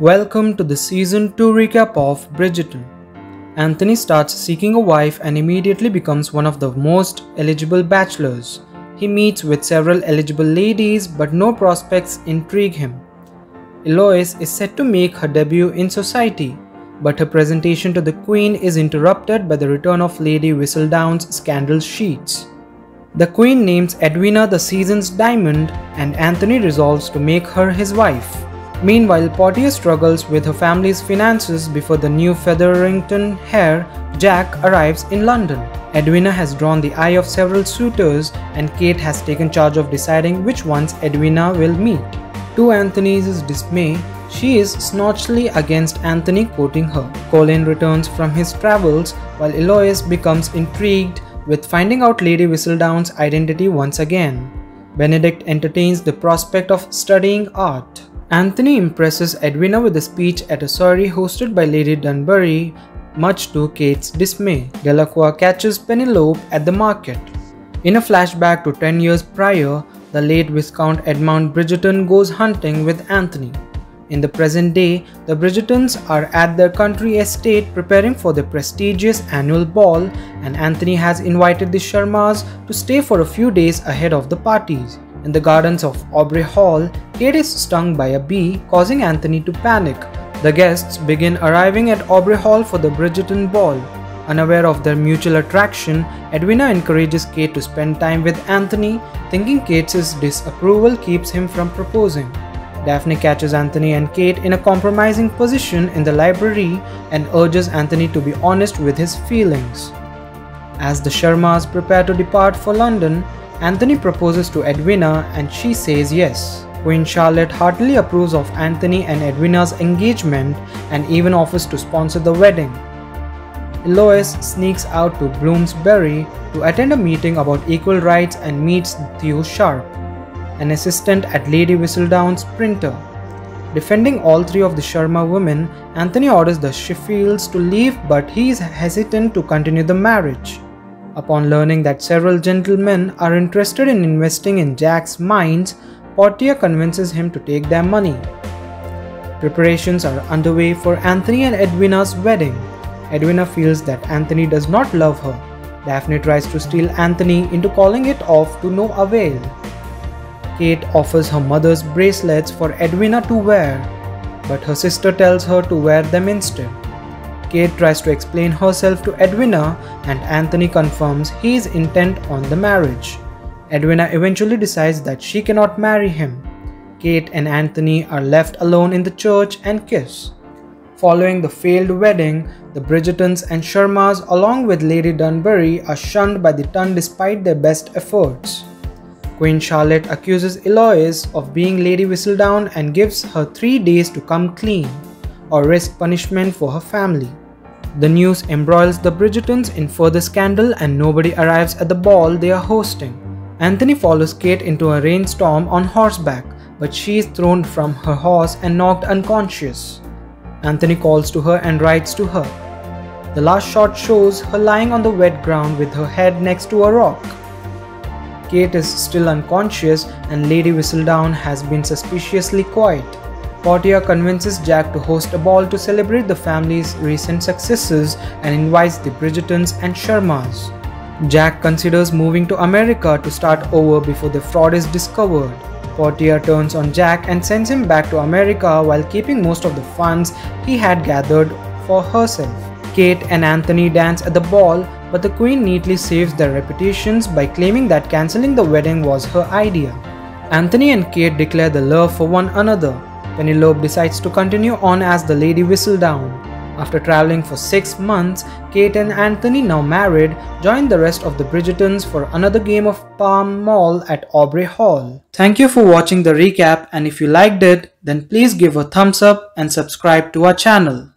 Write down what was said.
Welcome to the Season 2 recap of Bridgerton. Anthony starts seeking a wife and immediately becomes one of the most eligible bachelors. He meets with several eligible ladies but no prospects intrigue him. Eloise is set to make her debut in society, but her presentation to the Queen is interrupted by the return of Lady Whistledown's scandal sheets. The Queen names Edwina the season's diamond and Anthony resolves to make her his wife. Meanwhile, Portia struggles with her family's finances before the new Featherington heir, Jack, arrives in London. Edwina has drawn the eye of several suitors and Kate has taken charge of deciding which ones Edwina will meet. To Anthony's dismay, she is staunchly against Anthony courting her. Colin returns from his travels while Eloise becomes intrigued with finding out Lady Whistledown's identity once again. Benedict entertains the prospect of studying art. Anthony impresses Edwina with a speech at a soirée hosted by Lady Dunbury, much to Kate's dismay. Delacroix catches Penny Loeb at the market. In a flashback to 10 years prior, the late Viscount Edmund Bridgerton goes hunting with Anthony. In the present day, the Bridgertons are at their country estate preparing for their prestigious annual ball, and Anthony has invited the Sharmas to stay for a few days ahead of the parties. In the gardens of Aubrey Hall, Kate is stung by a bee, causing Anthony to panic. The guests begin arriving at Aubrey Hall for the Bridgerton ball. Unaware of their mutual attraction, Edwina encourages Kate to spend time with Anthony, thinking Kate's disapproval keeps him from proposing. Daphne catches Anthony and Kate in a compromising position in the library and urges Anthony to be honest with his feelings. As the Sharmas prepare to depart for London, Anthony proposes to Edwina and she says yes. Queen Charlotte heartily approves of Anthony and Edwina's engagement and even offers to sponsor the wedding. Eloise sneaks out to Bloomsbury to attend a meeting about equal rights and meets Theo Sharp, an assistant at Lady Whistledown's printer. Defending all three of the Sharma women, Anthony orders the Sheffields to leave, but he is hesitant to continue the marriage. Upon learning that several gentlemen are interested in investing in Jack's mines, Portia convinces him to take their money. Preparations are underway for Anthony and Edwina's wedding. Edwina feels that Anthony does not love her. Daphne tries to steal Anthony into calling it off to no avail. Kate offers her mother's bracelets for Edwina to wear, but her sister tells her to wear them instead. Kate tries to explain herself to Edwina and Anthony confirms he is intent on the marriage. Edwina eventually decides that she cannot marry him. Kate and Anthony are left alone in the church and kiss. Following the failed wedding, the Bridgertons and Sharmas along with Lady Dunbury are shunned by the ton despite their best efforts. Queen Charlotte accuses Eloise of being Lady Whistledown and gives her 3 days to come clean or risk punishment for her family. The news embroils the Bridgertons in further scandal and nobody arrives at the ball they are hosting. Anthony follows Kate into a rainstorm on horseback, but she is thrown from her horse and knocked unconscious. Anthony calls to her and rides to her. The last shot shows her lying on the wet ground with her head next to a rock. Kate is still unconscious and Lady Whistledown has been suspiciously quiet. Portia convinces Jack to host a ball to celebrate the family's recent successes and invites the Bridgertons and Sharmas. Jack considers moving to America to start over before the fraud is discovered. Portia turns on Jack and sends him back to America while keeping most of the funds he had gathered for herself. Kate and Anthony dance at the ball, but the Queen neatly saves their reputations by claiming that cancelling the wedding was her idea. Anthony and Kate declare their love for one another. Penny Loeb decides to continue on as the Lady Whistledown. After travelling for 6 months, Kate and Anthony, now married, join the rest of the Bridgertons for another game of Palm Mall at Aubrey Hall. Thank you for watching the recap, and if you liked it, then please give a thumbs up and subscribe to our channel.